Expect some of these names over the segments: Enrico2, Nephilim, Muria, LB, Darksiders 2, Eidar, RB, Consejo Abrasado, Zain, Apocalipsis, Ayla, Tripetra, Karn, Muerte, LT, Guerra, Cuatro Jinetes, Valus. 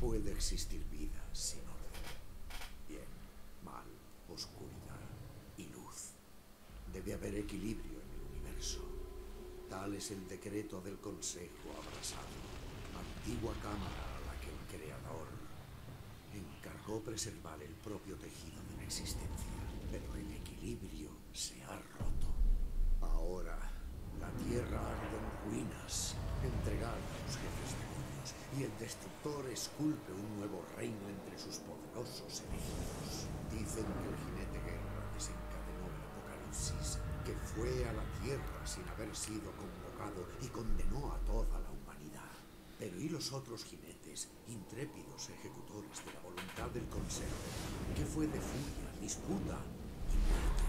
puede existir vida sin orden. Bien, mal, oscuridad y luz. Debe haber equilibrio en el universo. Tal es el decreto del Consejo Abrasado, antigua cámara a la que el Creador encargó preservar el propio tejido de la existencia. Pero el equilibrio se ha roto. Ahora, la Tierra arde en ruinas, entregada a los jefes demonios, y el Destructor esculpe un nuevo reino entre sus poderosos enemigos. Dicen que el jinete guerra desencadenó el Apocalipsis, que fue a la Tierra sin haber sido convocado y condenó a toda la humanidad. Pero ¿y los otros jinetes, intrépidos ejecutores de la voluntad del Consejo? ¿Qué fue de furia, disputa y muerte?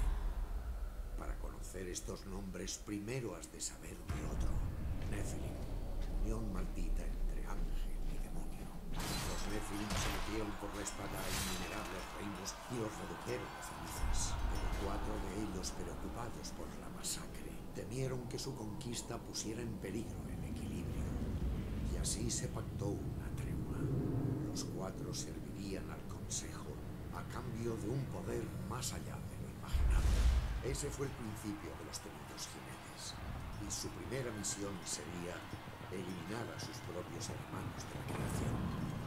Para conocer estos nombres, primero has de saber de otro. Nephilim, unión maldita entre ángel y demonio. Los Nephilim se metieron por la espada a innumerables reinos y los redujeron a cenizas. Pero cuatro de ellos, preocupados por la masacre, temieron que su conquista pusiera en peligro el equilibrio. Y así se pactó una tregua. Los cuatro servirían al Consejo a cambio de un poder más allá de lo imaginado. Ese fue el principio de los temidos jinetes, y su primera misión sería eliminar a sus propios hermanos de la creación,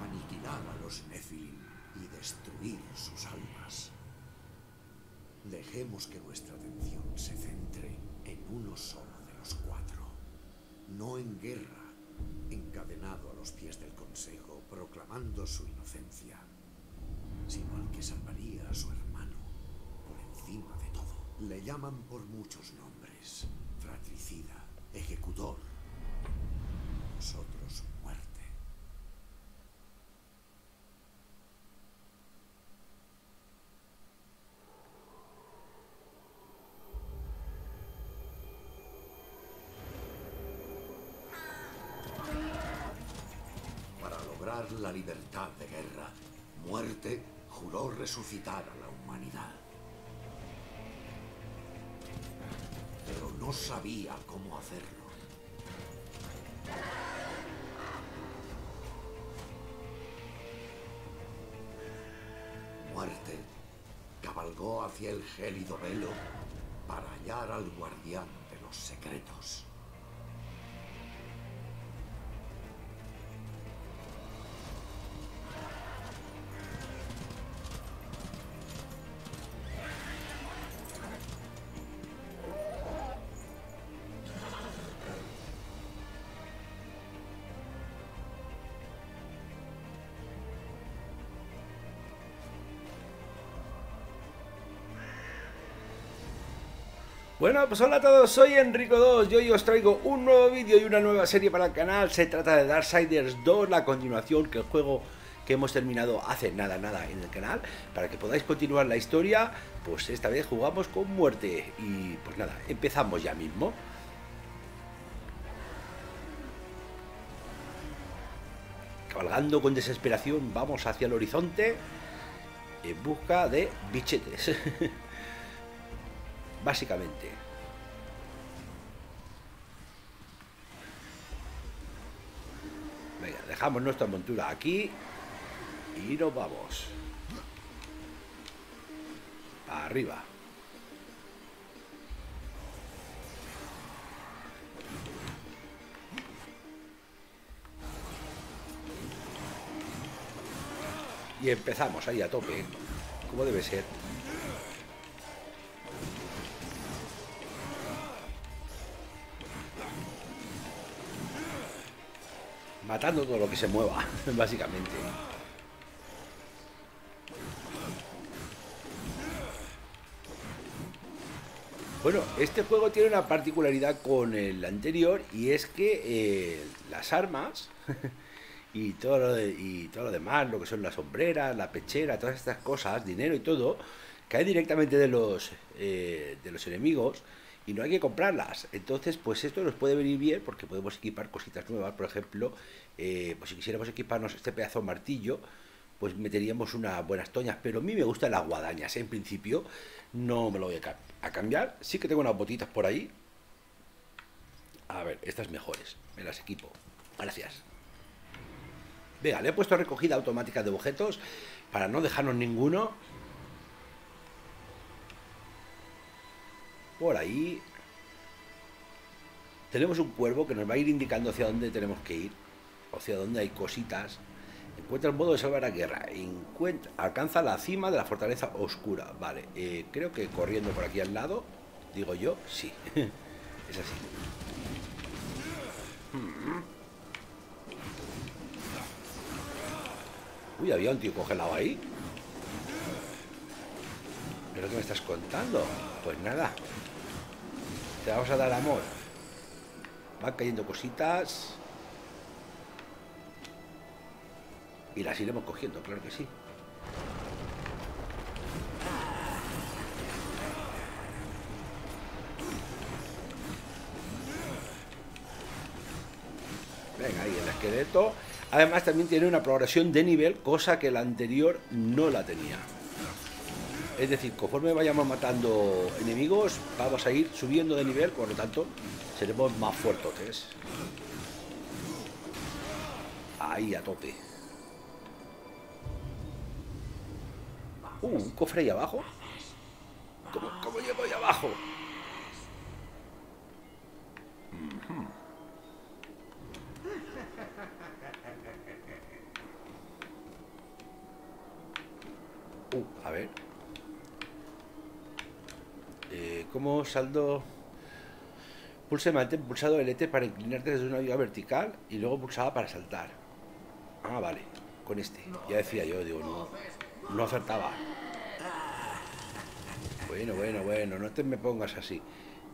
aniquilar a los Nephilim y destruir sus almas. Dejemos que nuestra atención se centre en uno solo de los cuatro, no en guerra, encadenado a los pies del Consejo, proclamando su inocencia, sino al que salvaría a su hermano por encima de todo. Le llaman por muchos nombres: fratricida, ejecutor, nosotros muerte. Para lograr la libertad de guerra, Muerte juró resucitar a la humanidad. Pero no sabía cómo hacerlo. Muerte cabalgó hacia el gélido velo para hallar al guardián de los secretos. Bueno, pues hola a todos, soy Enrico2 y hoy os traigo un nuevo vídeo y una nueva serie para el canal. Se trata de Darksiders 2, la continuación, que el juego que hemos terminado hace nada en el canal. Para que podáis continuar la historia, pues esta vez jugamos con Muerte. Y pues nada, empezamos ya mismo. Cabalgando con desesperación, vamos hacia el horizonte en busca de bichetes. Básicamente. Venga, dejamos nuestra montura aquí y nos vamos para arriba. Y empezamos ahí a tope, como debe ser. Matando todo lo que se mueva, básicamente. Bueno, este juego tiene una particularidad con el anterior, y es que las armas y todo lo demás, lo que son las sombreras, la pechera, todas estas cosas, dinero y todo, cae directamente de los enemigos. Y no hay que comprarlas. Entonces, pues esto nos puede venir bien porque podemos equipar cositas nuevas. Por ejemplo, pues si quisiéramos equiparnos este pedazo de martillo, pues meteríamos unas buenas toñas. Pero a mí me gustan las guadañas. En principio no me lo voy a cambiar. Sí que tengo unas botitas por ahí. A ver, estas mejores. Me las equipo. Gracias. Venga, le he puesto recogida automática de objetos para no dejarnos ninguno. Por ahí tenemos un cuervo que nos va a ir indicando hacia dónde tenemos que ir, hacia dónde hay cositas. Encuentra el modo de salvar la guerra. Alcanza la cima de la fortaleza oscura. Vale, creo que corriendo por aquí al lado, digo yo, sí. Es así. Uy, había un tío congelado ahí. ¿Pero qué me estás contando? Pues nada, te vamos a dar amor. Van cayendo cositas y las iremos cogiendo, claro que sí. Venga, ahí el esqueleto. Además también tiene una progresión de nivel, cosa que la anterior no la tenía. Es decir, conforme vayamos matando enemigos, vamos a ir subiendo de nivel, por lo tanto, seremos más fuertes. Ahí a tope. Un cofre ahí abajo. ¿Cómo llego ahí abajo? A ver. ¿Cómo saldo? Pulse mantén pulsado LT para inclinarte desde una viga vertical y luego pulsaba para saltar. Ah, vale. Con este. Ya decía yo, digo, no acertaba. Bueno, no te me pongas así.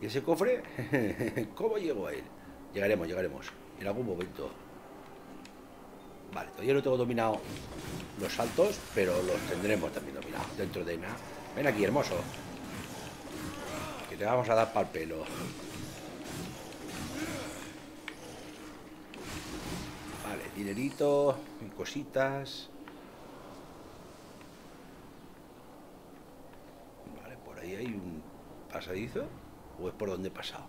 ¿Y ese cofre? ¿Cómo llego a él? Llegaremos en algún momento. Vale, todavía no tengo dominado los saltos, pero los tendremos también dominados dentro de nada. Ven aquí, hermoso, que te vamos a dar pa'l pelo. Vale, dinerito, cositas. Vale, por ahí hay un pasadizo. ¿O es por donde he pasado?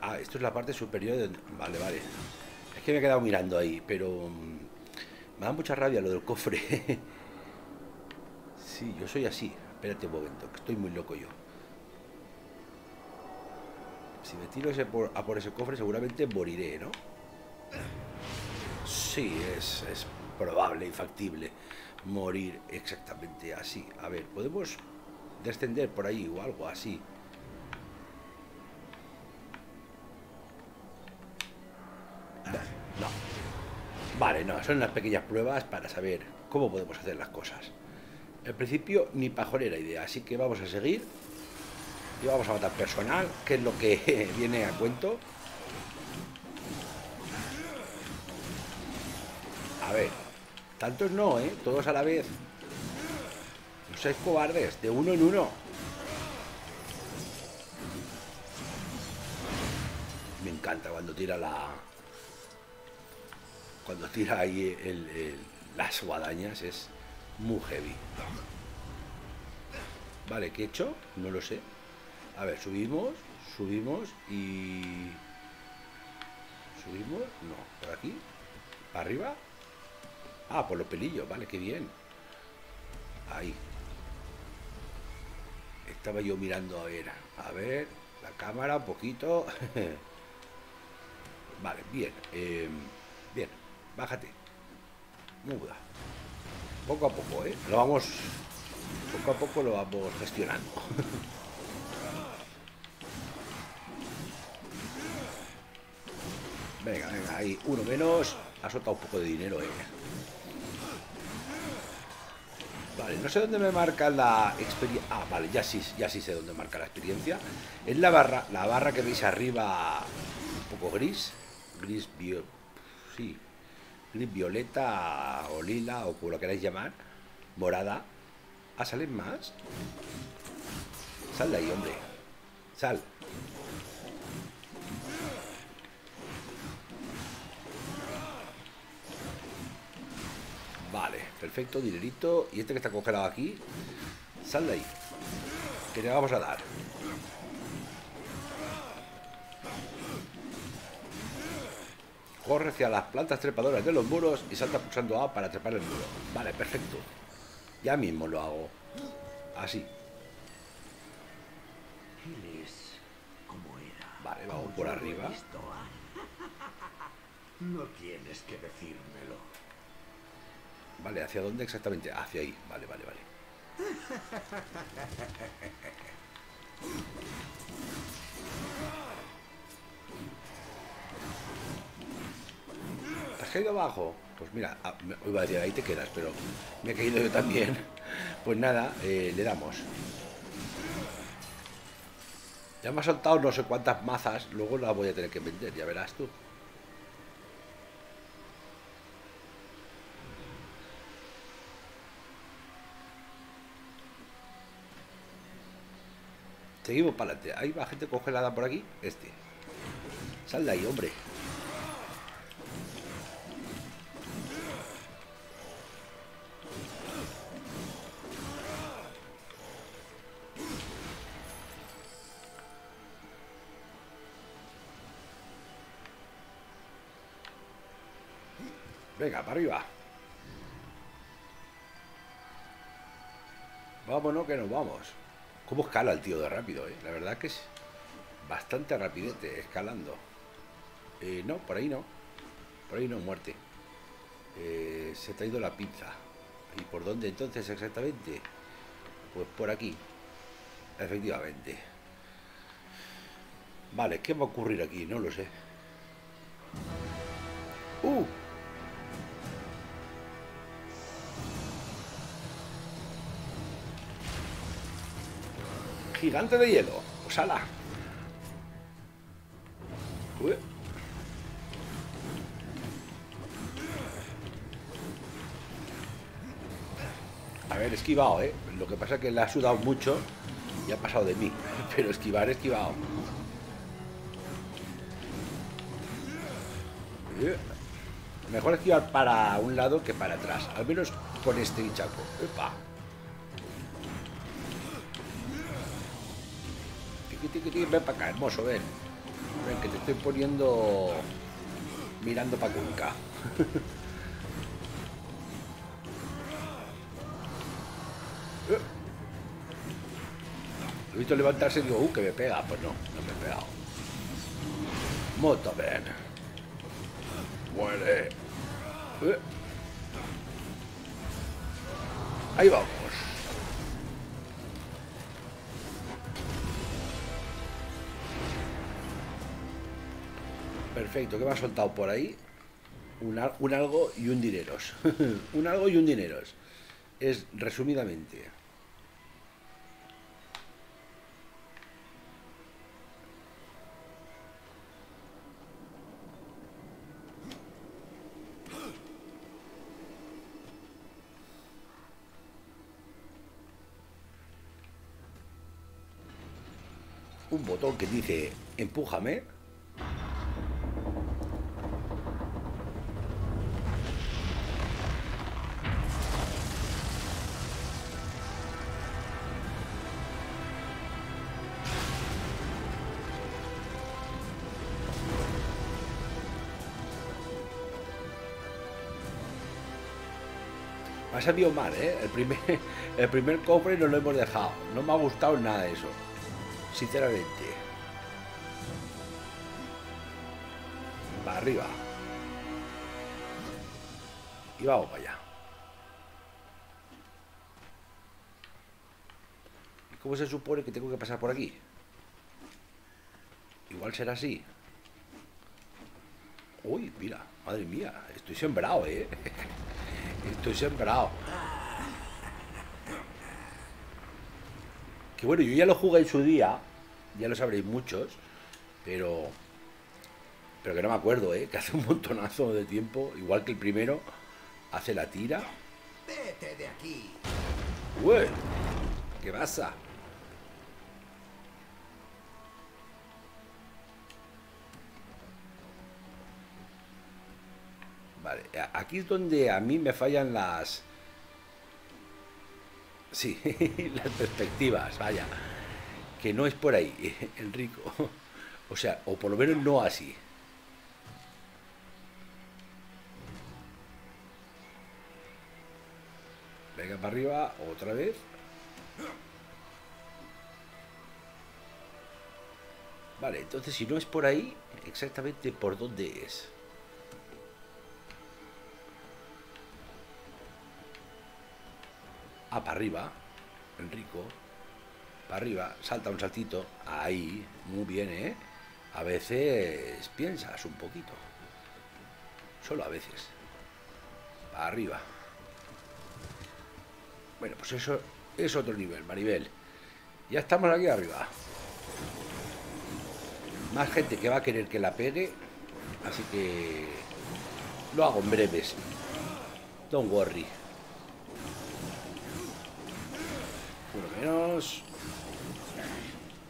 Ah, esto es la parte superior de... Vale. Es que me he quedado mirando ahí, pero... Me da mucha rabia lo del cofre. Sí, yo soy así. Espérate un momento, que estoy muy loco yo. Si me tiro a por ese cofre, seguramente moriré, ¿no? Sí, es probable y factible morir exactamente así. A ver, podemos descender por ahí o algo así. No. Vale, no, son unas pequeñas pruebas para saber cómo podemos hacer las cosas. En principio, ni pajolera idea, así que vamos a seguir. Y vamos a matar personal, que es lo que viene a cuento. A ver, tantos no, ¿eh? Todos a la vez. No seáis cobardes, de uno en uno. Me encanta cuando tira la... Cuando tira ahí las guadañas es muy heavy. Vale, ¿qué he hecho? No lo sé. A ver, subimos y... Subimos, no, por aquí. ¿Para arriba? Ah, por los pelillos, vale, qué bien. Ahí. Estaba yo mirando, a ver, la cámara un poquito. Vale, bien. Bájate. Muda. Poco a poco, ¿eh? Poco a poco lo vamos gestionando. Venga, ahí. Uno menos. Ha soltado un poco de dinero, ¿eh? Vale, no sé dónde me marca la experiencia. Ah, vale, ya sí sé dónde marca la experiencia. Es la barra que veis arriba, un poco gris. Gris violeta o lila o como lo queráis llamar, morada. ¿Ah, salen más? Sal de ahí, hombre. Sal. Vale, perfecto, dinerito. Y este que está congelado aquí, sal de ahí, que le vamos a dar. Corre hacia las plantas trepadoras de los muros y salta pulsando A para trepar el muro. Vale, perfecto. Ya mismo lo hago. Así. Vale, vamos por arriba. No tienes que decírmelo. Vale, ¿hacia dónde exactamente? Hacia ahí. Vale, vale, vale. ¿Te has caído abajo? Pues mira, iba a decir, ahí te quedas, pero me he caído yo también. Pues nada, le damos. Ya me ha soltado no sé cuántas mazas, luego las voy a tener que vender, ya verás tú. Seguimos para adelante. Ahí va gente congelada por aquí. Sal de ahí, hombre. Venga, para arriba. Vámonos que nos vamos. ¿Cómo escala el tío de rápido, eh? La verdad que es bastante rapidete escalando. No, por ahí no. Por ahí no, muerte. Se te ha ido la pinza. ¿Y por dónde entonces exactamente? Pues por aquí. Efectivamente. Vale, ¿qué va a ocurrir aquí? No lo sé. ¡Uh! Gigante de hielo, pues ala. Uy. A ver, esquivado, ¿eh? Lo que pasa es que le ha sudado mucho y ha pasado de mí. Pero esquivar, esquivado. Mejor esquivar para un lado que para atrás. Al menos con este hinchaco. Epa. Ven para acá, hermoso, ven. Ven que te estoy poniendo mirando para Cuenca. Lo he visto levantarse y digo, que me pega. Pues no, no me he pegado. Moto, ven. Muere. Ahí vamos. Perfecto, que me ha soltado por ahí un algo y un dineros. Un algo y un dineros. Es resumidamente. Un botón que dice empújame. Ha salido mal, ¿eh? El primer cofre no lo hemos dejado. No me ha gustado nada eso, sinceramente. Para arriba. Y vamos para allá. ¿Cómo se supone que tengo que pasar por aquí? Igual será así. Uy, mira, madre mía, estoy sembrado, ¿eh? Estoy sembrado. Que bueno, yo ya lo jugué en su día. Ya lo sabréis muchos. Pero que no me acuerdo, ¿eh? Que hace un montonazo de tiempo. Igual que el primero. Hace la tira. Vete de aquí. Ué, ¿qué pasa? Vale, aquí es donde a mí me fallan las... Sí, las perspectivas, vaya. Que no es por ahí, Enrico. O sea, o por lo menos no así. Venga, para arriba, otra vez. Vale, entonces si no es por ahí, exactamente por dónde es. Ah, para arriba, Enrico. Para arriba, salta un saltito. Ahí, muy bien, ¿eh? A veces piensas un poquito. Solo a veces. Para arriba. Bueno, pues eso es otro nivel, Maribel. Ya estamos aquí arriba. Más gente que va a querer que la pegue. Así que lo hago en breves. Don't worry. Uno menos.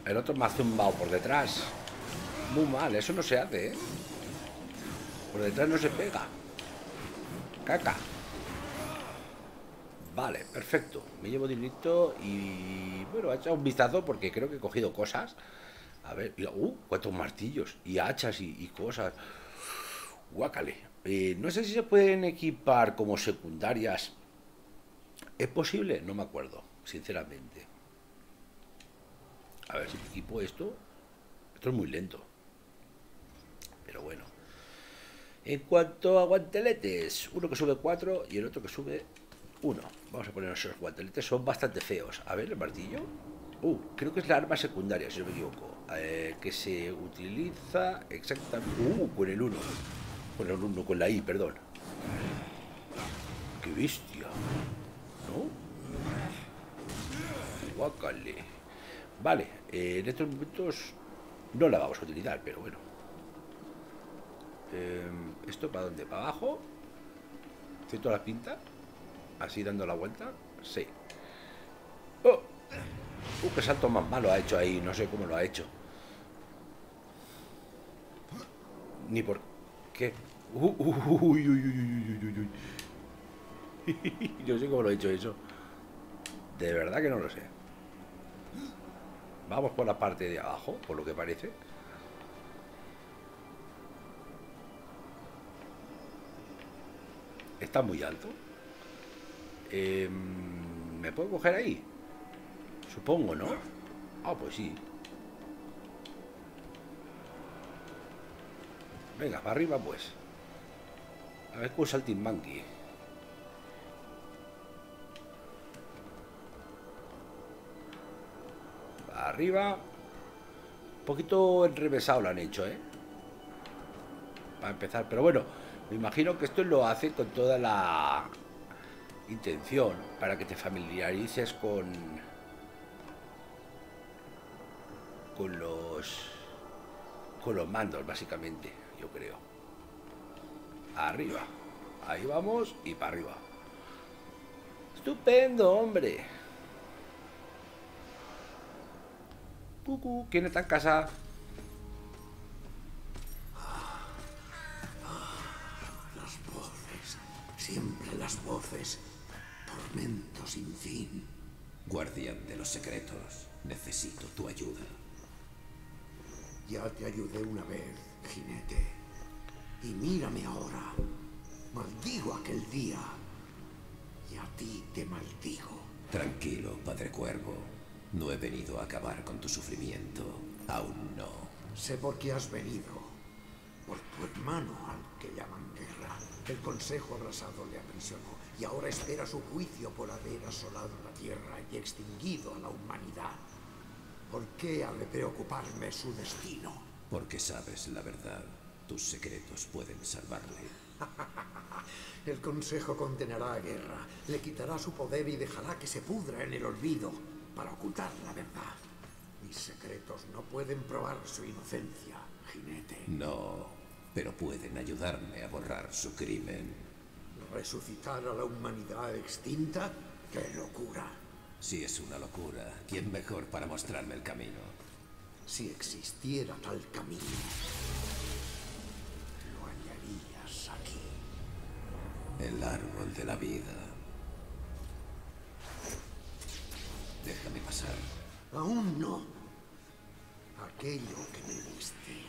El otro me ha zumbado por detrás. Muy mal, eso no se hace, ¿eh? Por detrás no se pega. Caca. Vale, perfecto. Me llevo directo y... Bueno, he echado un vistazo porque creo que he cogido cosas. A ver, y, cuántos martillos y hachas y cosas. Guácale. No sé si se pueden equipar como secundarias. ¿Es posible? No me acuerdo, sinceramente. A ver si equipo esto. Esto es muy lento. Pero bueno. En cuanto a guanteletes, uno que sube 4 y el otro que sube 1. Vamos a poner esos guanteletes, son bastante feos. A ver, el martillo. Creo que es la arma secundaria, si no me equivoco. Que se utiliza exactamente... con el 1. Con el 1, con la I, perdón. ¡Qué bestia! ¿No? Guácale. Vale, en estos momentos no la vamos a utilizar, pero bueno. ¿Esto para dónde? ¿Para abajo? ¿Estoy toda la pinta? ¿Así dando la vuelta? Sí. ¡Oh! ¡Qué salto más malo ha hecho ahí! No sé cómo lo ha hecho. Ni por qué. No sé cómo lo he hecho eso. De verdad que no lo sé. Vamos por la parte de abajo, por lo que parece. Está muy alto. ¿Me puedo coger ahí? Supongo, ¿no? Ah, pues sí. Venga, para arriba, pues. A ver con saltimbanqui. Para arriba. Un poquito enrevesado lo han hecho, ¿eh? Para empezar, pero bueno. Me imagino que esto lo hace con toda la intención para que te familiarices con los mandos, básicamente, yo creo. Arriba. Ahí vamos y para arriba. ¡Estupendo, hombre! ¡Cucú! ¿Quién está en casa? Las voces. Siempre las voces. Tormento sin fin. Guardián de los secretos. Necesito tu ayuda. Ya te ayudé una vez, jinete. Y mírame ahora. Maldigo aquel día. Y a ti te maldigo. Tranquilo, padre cuervo. No he venido a acabar con tu sufrimiento. Aún no. Sé por qué has venido. Por tu hermano, al que llaman guerra. El Consejo Abrasado le aprisionó. Y ahora espera su juicio por haber asolado la tierra y extinguido a la humanidad. ¿Por qué ha de preocuparme su destino? Porque sabes la verdad. Tus secretos pueden salvarle. El Consejo condenará a Guerra, le quitará su poder y dejará que se pudra en el olvido para ocultar la verdad. Mis secretos no pueden probar su inocencia, jinete. No, pero pueden ayudarme a borrar su crimen. ¿Resucitar a la humanidad extinta? ¡Qué locura! Si es una locura, ¿quién mejor para mostrarme el camino? Si existiera tal camino, lo hallarías aquí. El árbol de la vida. Déjame pasar. Aún no. Aquello que me diste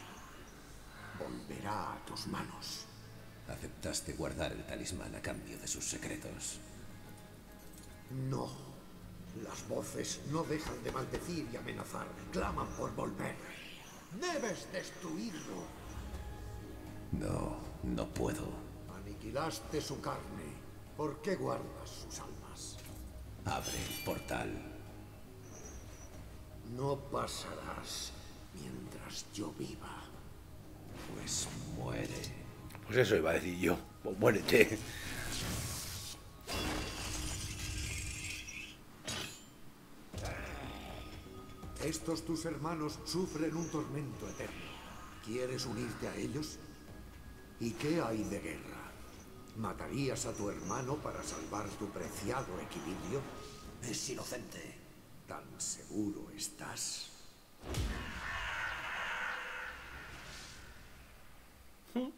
volverá a tus manos. Aceptaste guardar el talismán a cambio de sus secretos. No. Las voces no dejan de maldecir y amenazar. Claman por volver. ¡Debes destruirlo! No, no puedo. Aniquilaste su carne. ¿Por qué guardas sus almas? Abre el portal. No pasarás mientras yo viva. Pues muere. Pues eso iba a decir yo. Pues muérete. Estos tus hermanos sufren un tormento eterno. ¿Quieres unirte a ellos? ¿Y qué hay de guerra? ¿Matarías a tu hermano para salvar tu preciado equilibrio? Es inocente. ¿Tan seguro estás? ¿Sí?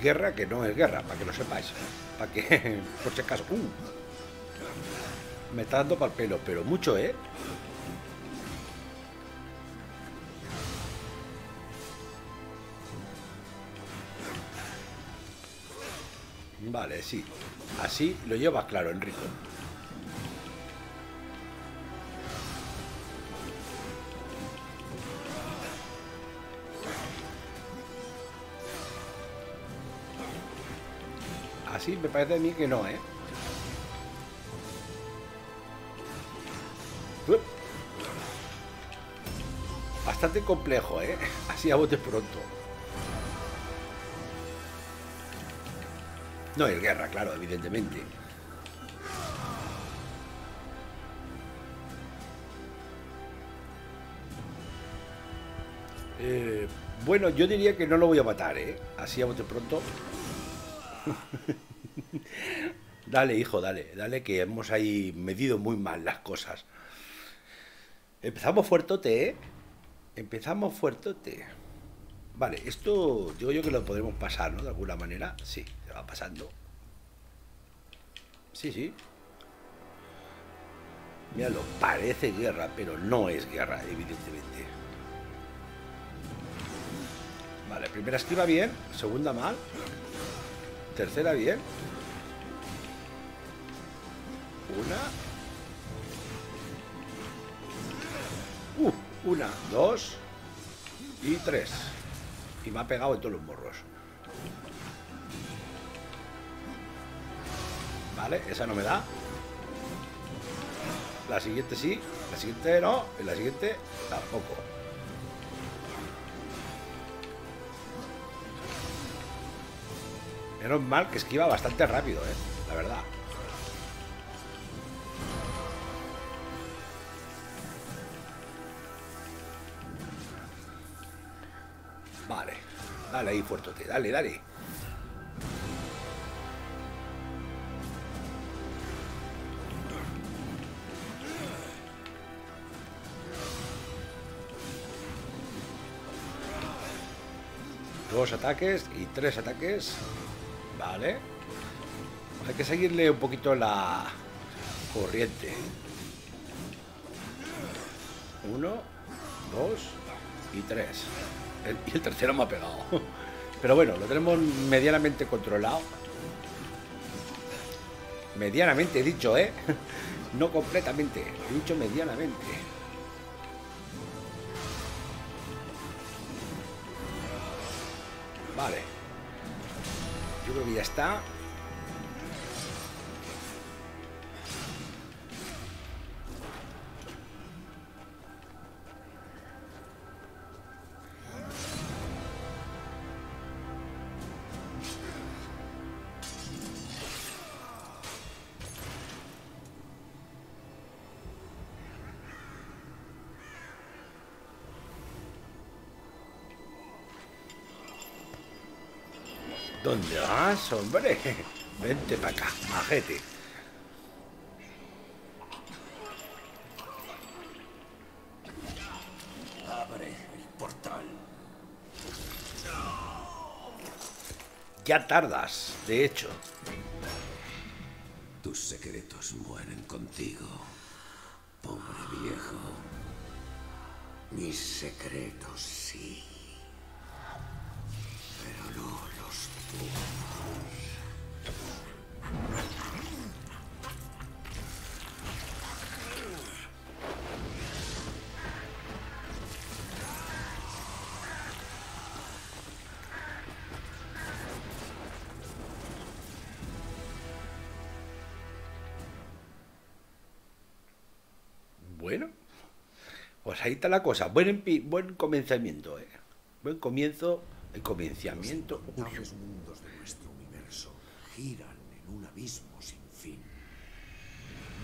Guerra que no es guerra, para que lo sepáis, para que, por si acaso, me está dando para el pelo, pero mucho, ¿eh? Vale, sí, así lo llevas claro, Enrico. Sí, me parece a mí que no, ¿eh? Bastante complejo, ¿eh? Así a bote pronto. No hay guerra, claro, evidentemente. Bueno, yo diría que no lo voy a matar, ¿eh? Así a bote pronto. Dale, hijo, dale, dale, que hemos ahí medido muy mal las cosas. Empezamos fuertote, ¿eh? Empezamos fuertote. Vale, esto digo yo que lo podremos pasar, ¿no? De alguna manera, sí, se va pasando. Sí, sí. Míralo, parece guerra, pero no es guerra, evidentemente. Vale, primera esquiva bien, segunda mal. Tercera bien. Una. Una, dos y tres. Y me ha pegado en todos los morros. Vale, esa no me da. La siguiente sí. La siguiente no. Y la siguiente tampoco. Menos mal que esquiva bastante rápido, la verdad. Vale, dale ahí fuertote, dale, dale. Dos ataques y tres ataques. Vale. Hay que seguirle un poquito la corriente. Uno, dos y tres. Y el tercero me ha pegado. Pero bueno, lo tenemos medianamente controlado. Medianamente he dicho, ¿eh? No completamente. He dicho medianamente. Vale. Yo creo que ya está. ¿Dónde vas, hombre? Vente para acá, majete. Abre el portal. Ya tardas, de hecho. Tus secretos mueren contigo, pobre viejo. Mis secretos sí, pero no los tuyos. Pues ahí está la cosa. Buen comenzamiento, ¿eh? Buen comienzo, el comenzamiento. Los mundos de nuestro universo giran en un abismo sin fin.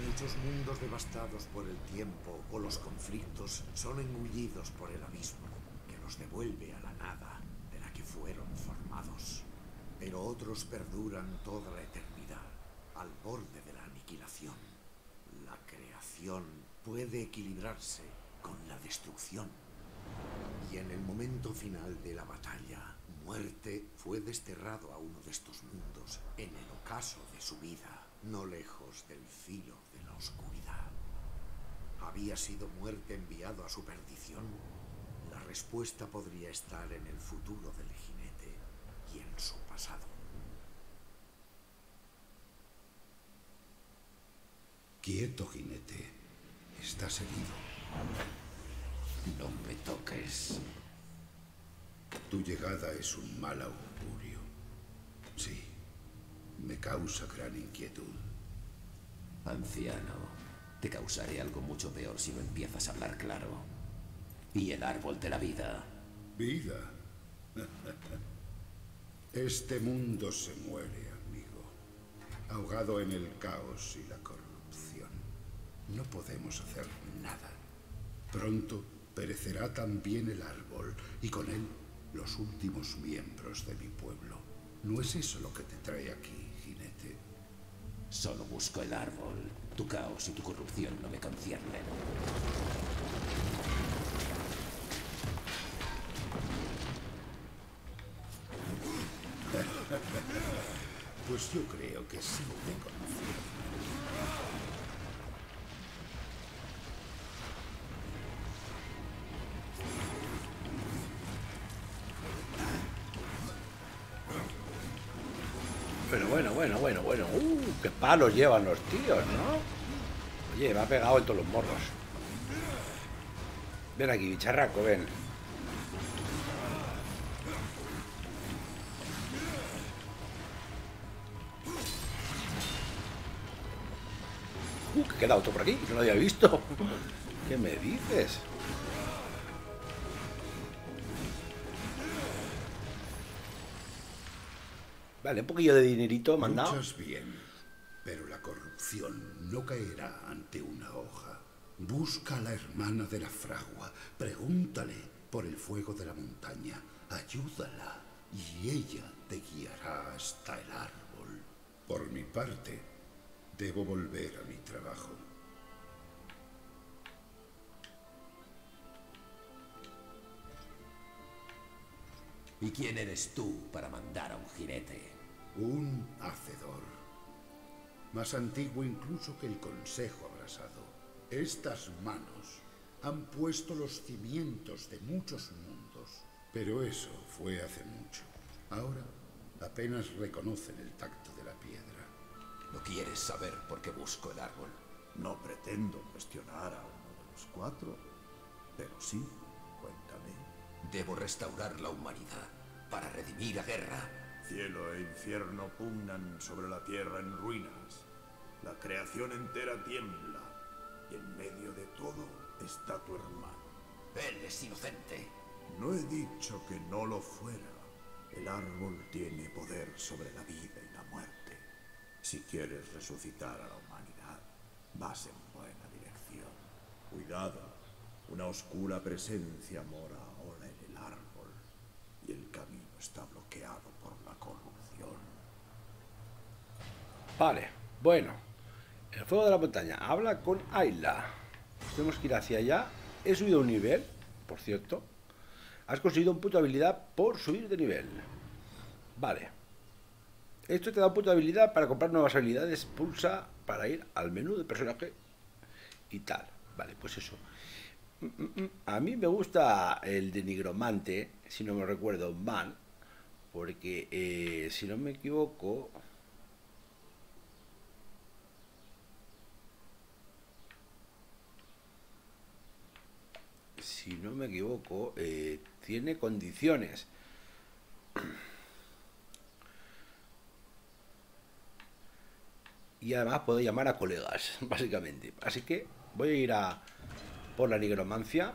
Muchos mundos devastados por el tiempo o los conflictos son engullidos por el abismo, que los devuelve a la nada de la que fueron formados. Pero otros perduran toda la eternidad, al borde de la aniquilación. La creación puede equilibrarse con la destrucción. Y en el momento final de la batalla, Muerte fue desterrado a uno de estos mundos, en el ocaso de su vida, no lejos del filo de la oscuridad. ¿Había sido Muerte enviado a su perdición? La respuesta podría estar en el futuro del jinete y en su pasado. Quieto, jinete. Estás herido. No me toques. Tu llegada es un mal augurio. Sí, me causa gran inquietud. Anciano, te causaré algo mucho peor si no empiezas a hablar claro. Y el árbol de la vida. ¿Vida? Este mundo se muere, amigo. Ahogado en el caos y la corrupción. No podemos hacer nada. Pronto perecerá también el árbol, y con él los últimos miembros de mi pueblo. ¿No es eso lo que te trae aquí, jinete? Solo busco el árbol. Tu caos y tu corrupción no me conciernen. Pues yo creo que sí te concierne. Bueno. Qué palos llevan los tíos, ¿no? Oye, me ha pegado en todos los morros. Ven aquí, bicharraco, ven. Que he quedado todo por aquí, no lo había visto. ¿Qué me dices? Vale, un poquillo de dinerito mandado. Muchas bien, pero la corrupción no caerá ante una hoja. Busca a la hermana de la fragua, pregúntale por el fuego de la montaña, ayúdala y ella te guiará hasta el árbol. Por mi parte, debo volver a mi trabajo. ¿Y quién eres tú para mandar a un jinete? Un hacedor, más antiguo incluso que el Consejo Abrasado. Estas manos han puesto los cimientos de muchos mundos, pero eso fue hace mucho. Ahora apenas reconocen el tacto de la piedra. ¿No quieres saber por qué busco el árbol? No pretendo cuestionar a uno de los cuatro, pero sí, cuéntame. Debo restaurar la humanidad para redimir a Guerra. Cielo e infierno pugnan sobre la tierra en ruinas. La creación entera tiembla, y en medio de todo está tu hermano. Él es inocente. No he dicho que no lo fuera. El árbol tiene poder sobre la vida y la muerte. Si quieres resucitar a la humanidad, vas en buena dirección. Cuidado, una oscura presencia mora ahora en el árbol, y el camino está bloqueado por la corrupción. Vale, bueno. El fuego de la montaña. Habla con Ayla. Tenemos que ir hacia allá. He subido un nivel, por cierto. Has conseguido un punto de habilidad por subir de nivel. Vale. Esto te da un punto de habilidad para comprar nuevas habilidades. Pulsa para ir al menú de personaje y tal. Vale, pues eso. A mí me gusta el de nigromante, si no me recuerdo mal, porque si no me equivoco... Si no me equivoco, tiene condiciones. Y además puedo llamar a colegas, básicamente. Así que voy a ir a por la nigromancia.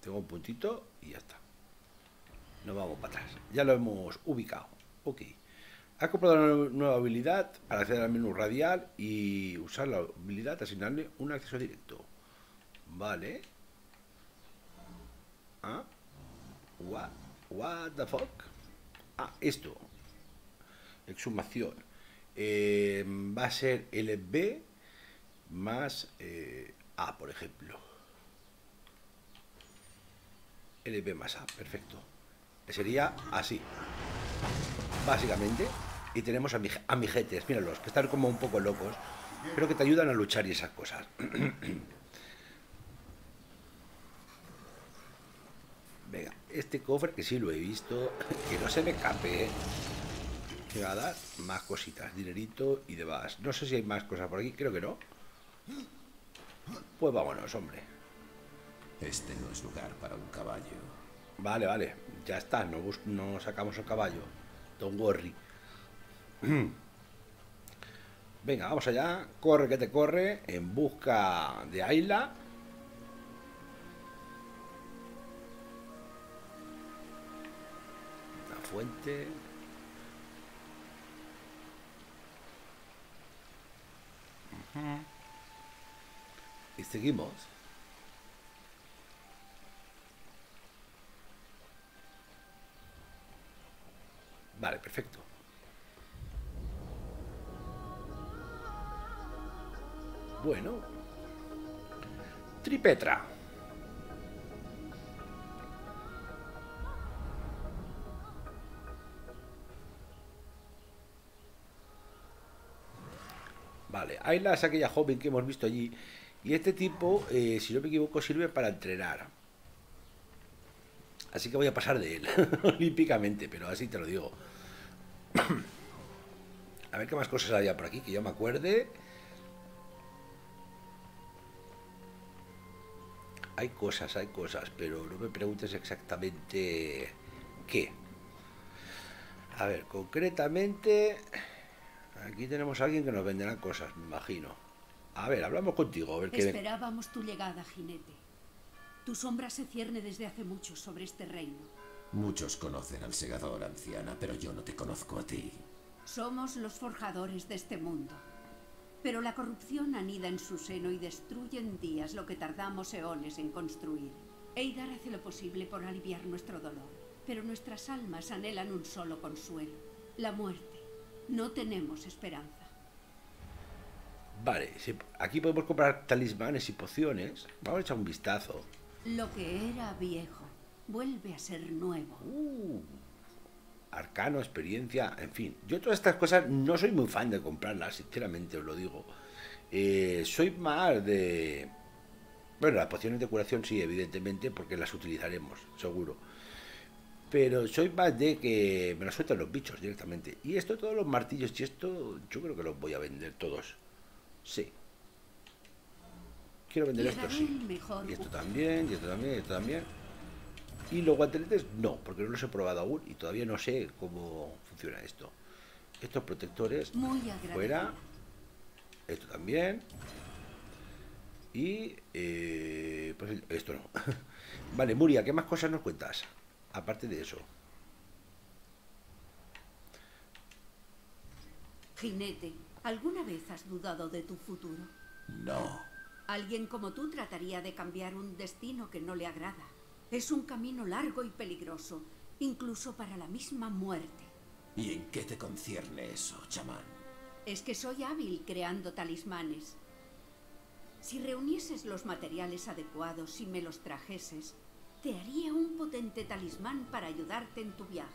Tengo un puntito y ya está. Nos vamos para atrás. Ya lo hemos ubicado. Ok. Ha comprado una nueva habilidad para acceder al menú radial y usar la habilidad, asignarle un acceso directo. Vale. Ah, what the fuck. Ah, esto. Exhumación. Va a ser LB más A, por ejemplo. LB más A, perfecto. Sería así. Básicamente. Y tenemos a mijetes, míralos, que están como un poco locos. Pero que te ayudan a luchar y esas cosas. Venga, este cofre que sí lo he visto, que no se me escape, ¿eh? Me va a dar más cositas, dinerito y demás. No sé si hay más cosas por aquí, creo que no. Pues vámonos, hombre. Este no es lugar para un caballo. Vale, vale, ya está, no sacamos el caballo. Don't worry. Venga, vamos allá, corre que te corre, en busca de Ayla. Fuente. Y seguimos. Vale, perfecto. Bueno. Tripetra. Vale, Ayla es aquella joven que hemos visto allí. Y este tipo, si no me equivoco, sirve para entrenar. Así que voy a pasar de él, olímpicamente, pero así te lo digo. A ver qué más cosas había por aquí, que yo me acuerde. Hay cosas, pero no me preguntes exactamente qué. A ver, concretamente... Aquí tenemos a alguien que nos venderá cosas, me imagino. A ver, hablamos contigo. A ver qué... Esperábamos tu llegada, jinete. Tu sombra se cierne desde hace mucho sobre este reino. Muchos conocen al segador, anciana, pero yo no te conozco a ti. Somos los forjadores de este mundo. Pero la corrupción anida en su seno y destruye en días lo que tardamos eones en construir. Eidar hace lo posible por aliviar nuestro dolor, pero nuestras almas anhelan un solo consuelo, la muerte. No tenemos esperanza. Vale, aquí podemos comprar talismanes y pociones. Vamos a echar un vistazo. Lo que era viejo vuelve a ser nuevo. Arcano, experiencia, en fin. Yo todas estas cosas no soy muy fan de comprarlas, sinceramente os lo digo. Soy más de... Bueno, las pociones de curación sí, evidentemente, porque las utilizaremos, seguro. Pero soy más de que me las sueltan los bichos directamente. Y esto, todos los martillos y esto, yo creo que los voy a vender todos. Sí. Quiero vender estos, sí. Y esto también, y esto también, y esto también. Y los guanteletes no, porque no los he probado aún y todavía no sé cómo funciona esto. Estos protectores, fuera. Esto también. Y... pues esto no. Vale, Muria, ¿qué más cosas nos cuentas? Aparte de eso. Jinete, ¿alguna vez has dudado de tu futuro? No. Alguien como tú trataría de cambiar un destino que no le agrada. Es un camino largo y peligroso, incluso para la misma muerte. ¿Y en qué te concierne eso, chamán? Es que soy hábil creando talismanes. Si reunieses los materiales adecuados y me los trajeses, te haría un potente talismán para ayudarte en tu viaje.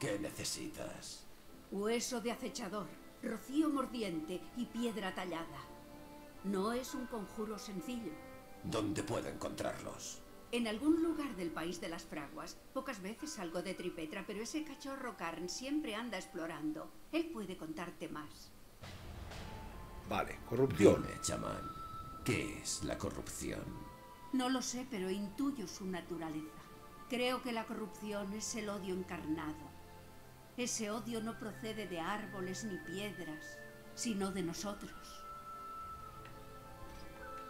¿Qué necesitas? Hueso de acechador, rocío mordiente y piedra tallada. No es un conjuro sencillo. ¿Dónde puedo encontrarlos? En algún lugar del país de las fraguas. Pocas veces salgo de Tripetra, pero ese cachorro Karn siempre anda explorando. Él puede contarte más. Vale, corrupción. Dime, chamán, ¿qué es la corrupción? No lo sé, pero intuyo su naturaleza. Creo que la corrupción es el odio encarnado. Ese odio no procede de árboles ni piedras, sino de nosotros.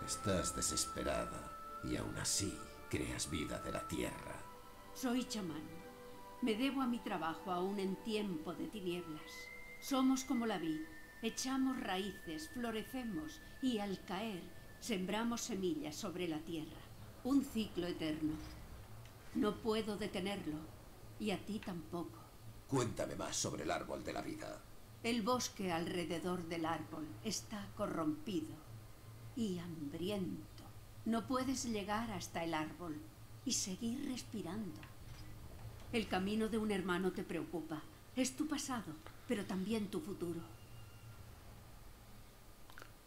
Estás desesperada y aún así creas vida de la tierra. Soy chamán. Me debo a mi trabajo aún en tiempo de tinieblas. Somos como la vid. Echamos raíces, florecemos y al caer sembramos semillas sobre la tierra. Un ciclo eterno. No puedo detenerlo y a ti tampoco. Cuéntame más sobre el árbol de la vida. El bosque alrededor del árbol está corrompido y hambriento. No puedes llegar hasta el árbol y seguir respirando. El camino de un hermano te preocupa. Es tu pasado, pero también tu futuro.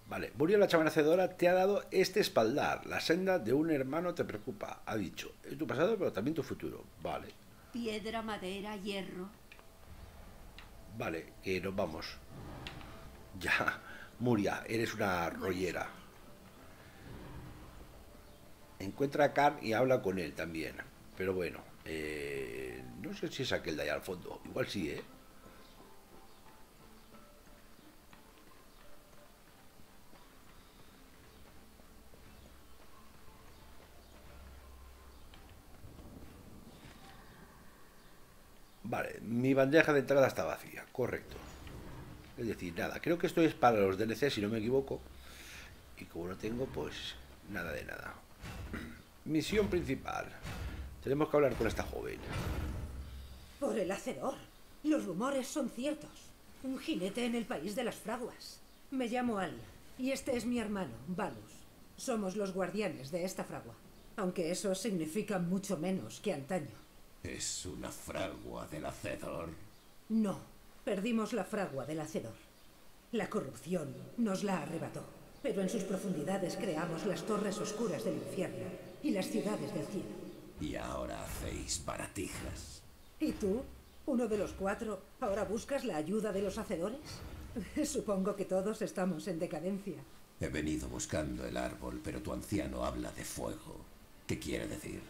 Vale, Muria, la chamana hacedora, te ha dado este espaldar. La senda de un hermano te preocupa, ha dicho. Es tu pasado, pero también tu futuro. Vale. Piedra, madera, hierro. Vale, que nos vamos. Ya, Muria, eres una rollera. Encuentra a Karn y habla con él también. Pero bueno, no sé si es aquel de allá al fondo. Igual sí, ¿eh? Vale, mi bandeja de entrada está vacía, correcto. Es decir, nada, creo que esto es para los DLC, si no me equivoco. Y como no tengo, pues nada de nada. Misión principal. Tenemos que hablar con esta joven. Por el hacedor. Los rumores son ciertos. Un jinete en el país de las fraguas. Me llamo Ayla y este es mi hermano, Valus. Somos los guardianes de esta fragua. Aunque eso significa mucho menos que antaño. ¿Es una fragua del hacedor? No, perdimos la fragua del hacedor. La corrupción nos la arrebató, pero en sus profundidades creamos las torres oscuras del infierno y las ciudades del cielo. Y ahora hacéis baratijas. ¿Y tú, uno de los cuatro, ahora buscas la ayuda de los hacedores? Supongo que todos estamos en decadencia. He venido buscando el árbol, pero tu anciano habla de fuego. ¿Qué quiere decir?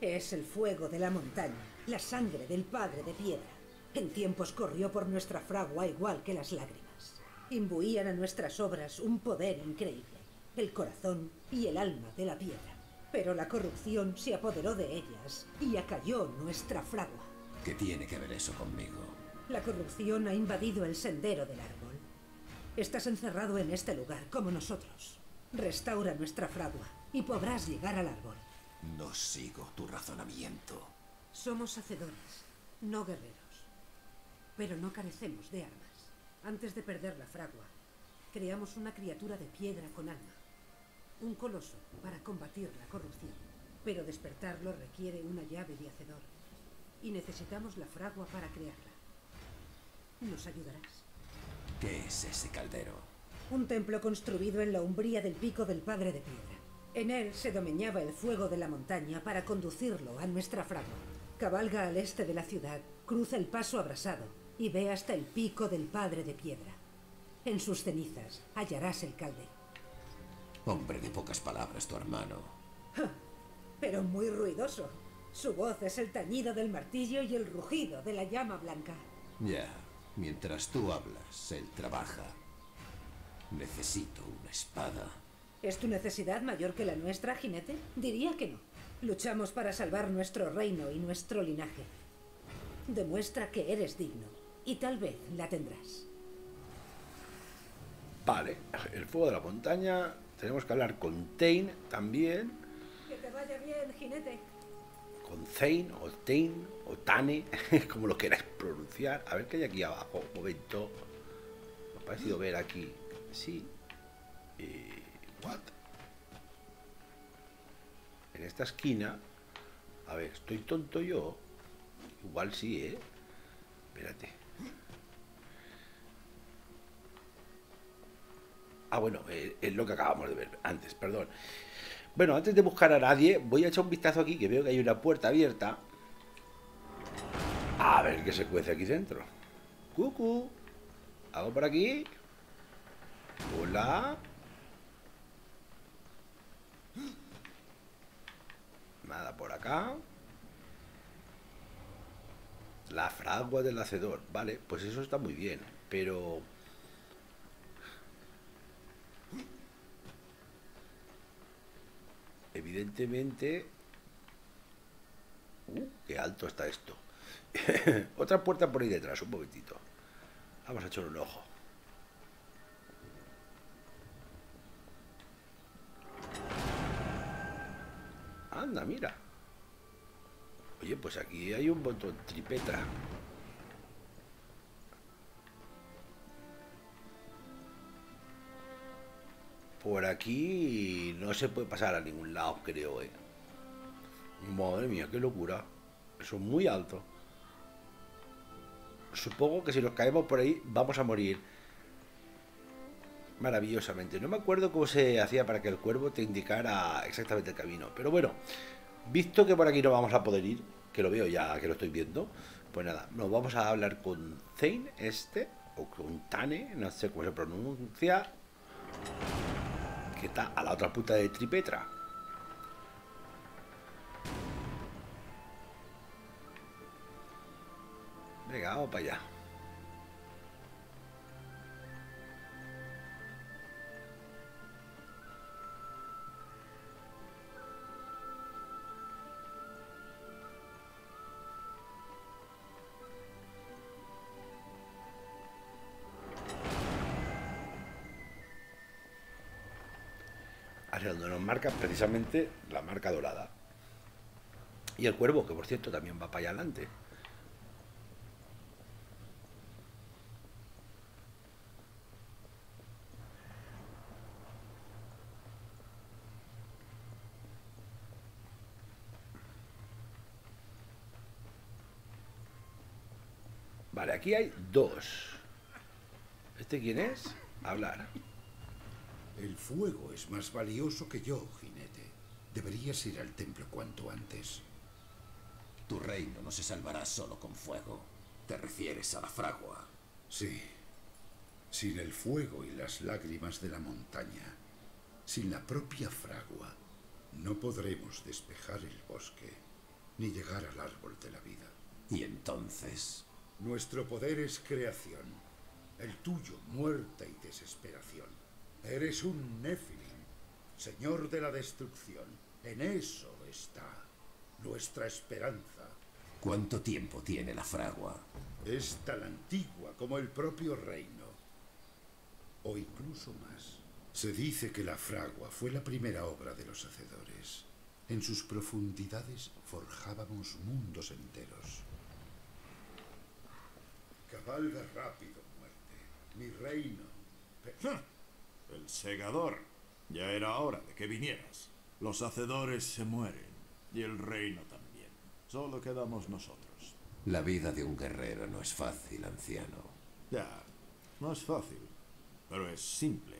Es el fuego de la montaña, la sangre del padre de piedra. En tiempos corrió por nuestra fragua igual que las lágrimas. Imbuían a nuestras obras un poder increíble, el corazón y el alma de la piedra. Pero la corrupción se apoderó de ellas y acalló nuestra fragua. ¿Qué tiene que ver eso conmigo? La corrupción ha invadido el sendero del árbol. Estás encerrado en este lugar, como nosotros. Restaura nuestra fragua y podrás llegar al árbol. No sigo tu razonamiento. Somos hacedores, no guerreros. Pero no carecemos de armas. Antes de perder la fragua, creamos una criatura de piedra con alma. Un coloso para combatir la corrupción. Pero despertarlo requiere una llave de hacedor. Y necesitamos la fragua para crearla. ¿Nos ayudarás? ¿Qué es ese caldero? Un templo construido en la umbría del pico del padre de piedra. En él se domeñaba el fuego de la montaña para conducirlo a nuestra fragua. Cabalga al este de la ciudad, cruza el paso abrasado y ve hasta el pico del padre de piedra. En sus cenizas hallarás el caldero. Hombre de pocas palabras, tu hermano. ¡Ja! Pero muy ruidoso. Su voz es el tañido del martillo y el rugido de la llama blanca. Ya, mientras tú hablas, él trabaja. Necesito una espada. ¿Es tu necesidad mayor que la nuestra, jinete? Diría que no. Luchamos para salvar nuestro reino y nuestro linaje. Demuestra que eres digno, y tal vez la tendrás. Vale, el fuego de la montaña. Tenemos que hablar con Zain también. Que te vaya bien, jinete. Con Zain, o Zain, o Tane, como lo queráis pronunciar. A ver qué hay aquí abajo. Un momento. Me ha parecido ver aquí. Sí. What? En esta esquina. A ver, ¿estoy tonto yo? Igual sí, ¿eh? Espérate. Ah, bueno, es lo que acabamos de ver antes, perdón. Bueno, antes de buscar a nadie, voy a echar un vistazo aquí, que veo que hay una puerta abierta. A ver qué se cuece aquí dentro. Cucu. ¿Algo por aquí? Hola. Nada por acá. La fragua del hacedor. Vale, pues eso está muy bien. Pero... evidentemente... ¡Qué alto está esto! Otra puerta por ahí detrás, un momentito. Vamos a echar un ojo. Anda, mira. Oye, pues aquí hay un botón Tripetra. Por aquí no se puede pasar a ningún lado, creo, ¿eh? Madre mía, qué locura. Eso es muy alto. Supongo que si nos caemos por ahí vamos a morir. Maravillosamente. No me acuerdo cómo se hacía para que el cuervo te indicara exactamente el camino. Pero bueno, visto que por aquí no vamos a poder ir, que lo veo ya, que lo estoy viendo, pues nada, nos vamos a hablar con Zain, o con Tane, no sé cómo se pronuncia, que está a la otra punta de Tripetra. Venga, vamos para allá. Hacia donde nos marca precisamente la marca dorada. Y el cuervo, que por cierto también va para allá adelante. Vale, aquí hay dos. ¿Este quién es? Hablar. El fuego es más valioso que yo, jinete. Deberías ir al templo cuanto antes. Tu reino no se salvará solo con fuego. ¿Te refieres a la fragua? Sí. Sin el fuego y las lágrimas de la montaña, sin la propia fragua, no podremos despejar el bosque, ni llegar al árbol de la vida. ¿Y entonces? Nuestro poder es creación, el tuyo muerte y desesperación. Eres un Nephilim, señor de la destrucción. En eso está nuestra esperanza. ¿Cuánto tiempo tiene la fragua? Es tan antigua como el propio reino, o incluso más. Se dice que la fragua fue la primera obra de los hacedores. En sus profundidades forjábamos mundos enteros. Cabalga rápido, muerte. Mi reino... El segador. Ya era hora de que vinieras. Los hacedores se mueren. Y el reino también. Solo quedamos nosotros. La vida de un guerrero no es fácil, anciano. Ya, no es fácil. Pero es simple.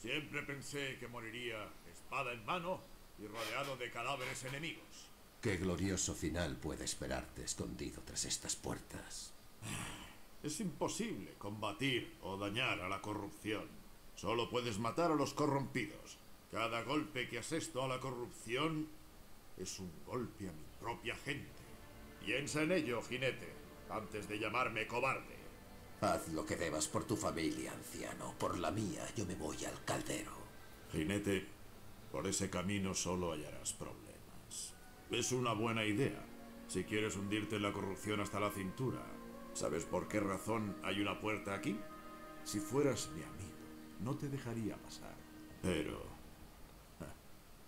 Siempre pensé que moriría espada en mano y rodeado de cadáveres enemigos. Qué glorioso final puede esperarte escondido tras estas puertas. Es imposible combatir o dañar a la corrupción. Solo puedes matar a los corrompidos. Cada golpe que asesto a la corrupción es un golpe a mi propia gente. Piensa en ello, jinete, antes de llamarme cobarde. Haz lo que debas por tu familia, anciano. Por la mía, yo me voy al caldero. Jinete, por ese camino solo hallarás problemas. Es una buena idea, si quieres hundirte en la corrupción hasta la cintura. ¿Sabes por qué razón hay una puerta aquí? Si fueras mi amigo, no te dejaría pasar. Pero...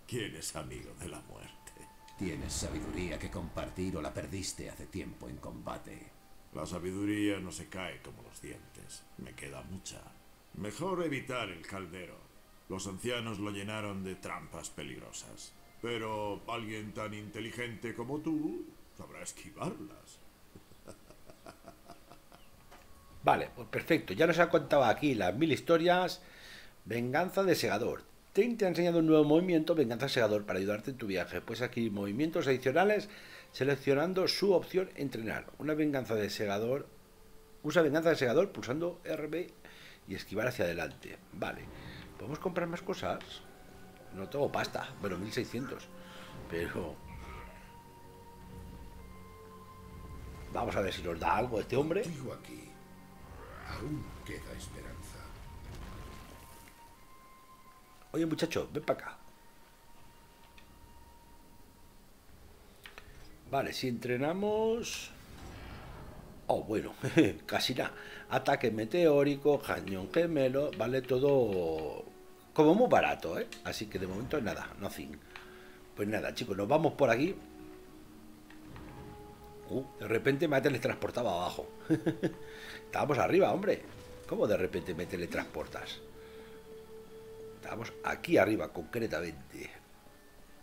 ¿quién es amigo de la muerte? Tienes sabiduría que compartir o la perdiste hace tiempo en combate. La sabiduría no se cae como los dientes. Me queda mucha. Mejor evitar el caldero. Los ancianos lo llenaron de trampas peligrosas. Pero alguien tan inteligente como tú sabrá esquivarlas. Vale, pues perfecto. Ya nos ha contado aquí las mil historias. Venganza de segador. Tim te ha enseñado un nuevo movimiento, Venganza Segador, para ayudarte en tu viaje. Pues aquí, movimientos adicionales, seleccionando su opción entrenar. Una venganza de segador. Usa venganza de segador pulsando RB y esquivar hacia adelante. Vale. ¿Podemos comprar más cosas? No tengo pasta. Bueno, 1600. Pero... vamos a ver si nos da algo este hombre. Digo aquí. Aún queda esperanza. Oye, muchacho, ven para acá. Vale, si entrenamos... oh, bueno, casi nada. Ataque meteórico, cañón gemelo, vale, todo como muy barato, ¿eh? Así que de momento nada, nothing. Pues nada, chicos, nos vamos por aquí. De repente me teletransportaba abajo. Estábamos arriba, hombre. ¿Cómo de repente me teletransportas? Estamos aquí arriba, concretamente.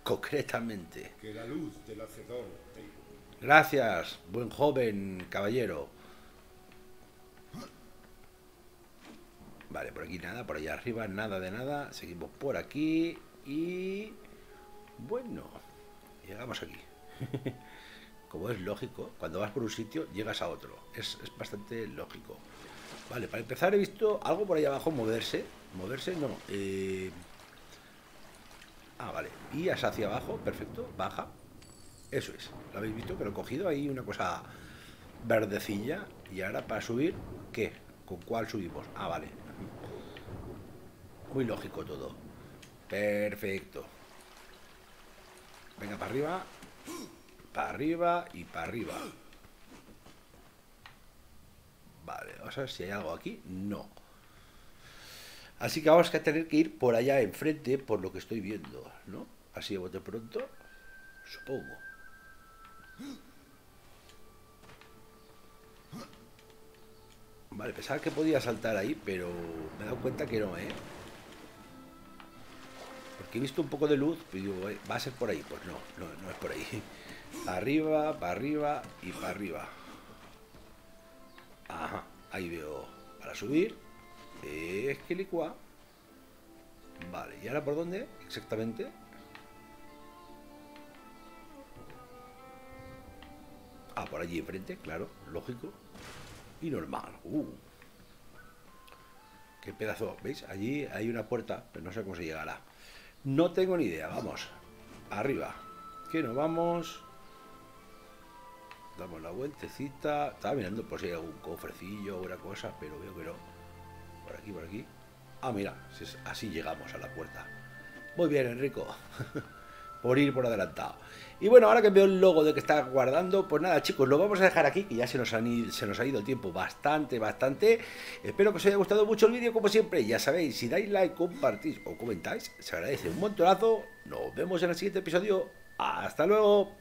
Concretamente. Que la luz del hacedor te ilumine. Gracias, buen joven caballero. Vale, por aquí nada, por allá arriba nada de nada. Seguimos por aquí y... bueno, llegamos aquí. Como es lógico, cuando vas por un sitio llegas a otro. Es bastante lógico. Vale, para empezar he visto algo por ahí abajo moverse. Moverse, no. Ah, vale. Y es hacia abajo, perfecto. Baja. Eso es. ¿Lo habéis visto? Que lo he cogido ahí, una cosa verdecilla. Y ahora para subir, ¿qué? ¿Con cuál subimos? Ah, vale. Muy lógico todo. Perfecto. Venga, para arriba. Para arriba y para arriba. Vale, vamos a ver si hay algo aquí. No. Así que vamos a tener que ir por allá enfrente, por lo que estoy viendo, ¿no? Así de bote pronto, supongo. Vale, pensaba que podía saltar ahí, pero me he dado cuenta que no, ¿eh? Porque he visto un poco de luz, pero digo, ¿va a ser por ahí? Pues no, no es por ahí. Arriba, para arriba y para arriba. Ajá, ahí veo para subir. Es que licua. Vale, ¿y ahora por dónde exactamente? Ah, por allí enfrente, claro, lógico. Y normal. Qué pedazo, ¿veis? Allí hay una puerta, pero no sé cómo se llegará. No tengo ni idea, vamos. Arriba. Que nos vamos. Damos la vueltecita. Estaba mirando por si hay algún cofrecillo o una cosa, pero veo que no. Por aquí, por aquí. Ah, mira, así llegamos a la puerta. Muy bien, Enrico. Por ir por adelantado. Y bueno, ahora que veo el logo de que está guardando, pues nada, chicos, lo vamos a dejar aquí, que ya se nos ha ido el tiempo bastante. Espero que os haya gustado mucho el vídeo, como siempre. Ya sabéis, si dais like, compartís o comentáis, se agradece un montonazo. Nos vemos en el siguiente episodio. ¡Hasta luego!